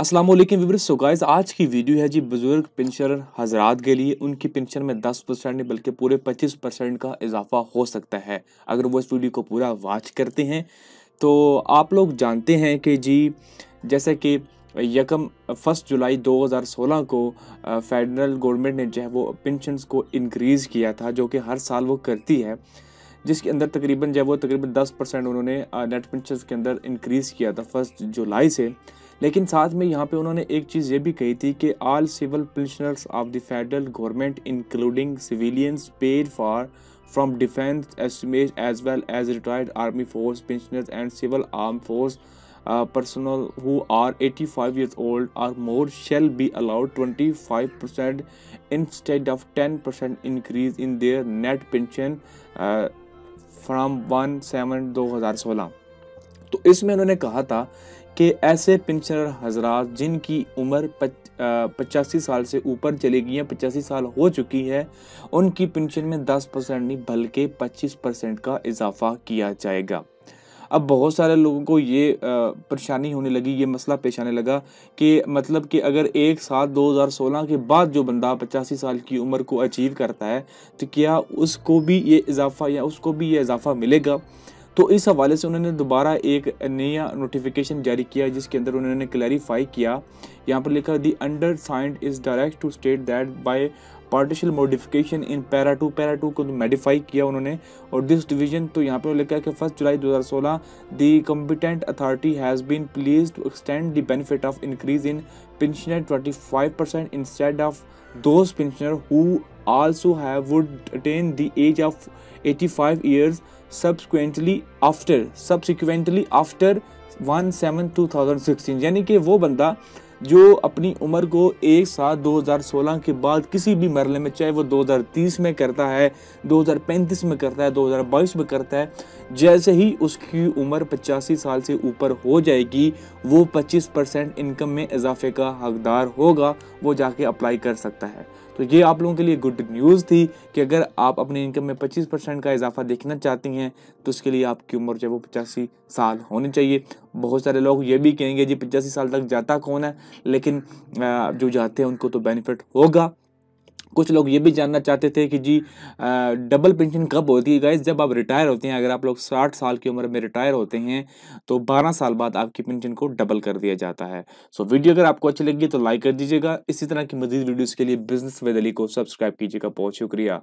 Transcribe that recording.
अस्सलाम वालेकुम viewers. So guys, आज की वीडियो है जी बुजुर्ग पेंशनर हजरात के लिए। उनकी पेंशन में 10% नहीं बल्कि पूरे 25% का इजाफा हो सकता है अगर वो इस वीडियो को पूरा वॉच करते हैं। तो आप लोग जानते हैं कि जी जैसे कि 1 जुलाई 2016 को फेडरल गवर्नमेंट ने जो है वो पेंशन को इनक्रीज़ किया था, जो कि हर साल वो करती है, जिसके अंदर तकरीबन जो है वो तकरीबन 10% उन्होंने नेट पेंशन के अंदर इंक्रीज़ किया था 1 जुलाई से। लेकिन साथ में यहाँ पे उन्होंने एक चीज़ ये भी कही थी कि all civil pensioners of the federal government including civilians paid for from defence estimate as well as retired army force pensioners and civil arm force personnel who are 85 years old are more shall be allowed 25% instead of 10% increase in their net pension from 1/7/2016। तो इसमें उन्होंने कहा था कि ऐसे pensioner हजरात जिनकी उम्र 85 साल से ऊपर चली गई है, 85 साल हो चुकी है, उनकी पेंशन में 10% नहीं बल्कि 25% का इजाफा किया जाएगा। अब बहुत सारे लोगों को ये परेशानी होने लगी, ये मसला पेश आने लगा कि मतलब कि अगर 1/7/2016 के बाद जो बंदा 85 साल की उम्र को अचीव करता है तो क्या उसको भी ये इजाफा मिलेगा। तो इस हवाले से उन्होंने दोबारा एक नया नोटिफिकेशन जारी किया, जिसके अंदर उन्होंने क्लैरिफाई किया। यहाँ पर लिखा the undersigned is direct to state that by partial modification in para two को मॉडिफाई किया उन्होंने। और दिस डिवीजन तो यहाँ पर लिखा है कि 1 July 2016 the competent authority has been please to extend the benefit of increase in pensioner 25% instead of those pensioner who also have would attain the age of 85 years subsequently after 1/7/2016। यानी कि वो बंदा जो अपनी उम्र को 1/7/2016 के बाद किसी भी मरहले में, चाहे वो 2030 में करता है, 2035 में करता है, 2022 में करता है, जैसे ही उसकी उम्र 85 साल से ऊपर हो जाएगी वो 25% इनकम में इजाफे का हकदार होगा, वो जाके अप्लाई कर सकता है। तो ये आप लोगों के लिए गुड न्यूज़ थी कि अगर आप अपनी इनकम में 25% का इजाफा देखना चाहती हैं तो उसके लिए आपकी उम्र जो है वो 85 साल होनी चाहिए। बहुत सारे लोग ये भी कहेंगे जी 85 साल तक जाता कौन है, लेकिन जो जाते हैं उनको तो बेनिफिट होगा। कुछ लोग ये भी जानना चाहते थे कि जी डबल पेंशन कब होती है। गाइस, जब आप रिटायर होते हैं, अगर आप लोग 60 साल की उम्र में रिटायर होते हैं तो 12 साल बाद आपकी पेंशन को डबल कर दिया जाता है। सो वीडियो अगर आपको अच्छी लगी तो लाइक कर दीजिएगा। इसी तरह की मज़ीद वीडियोज़ के लिए बिजनेस विद अली को सब्सक्राइब कीजिएगा। बहुत शुक्रिया।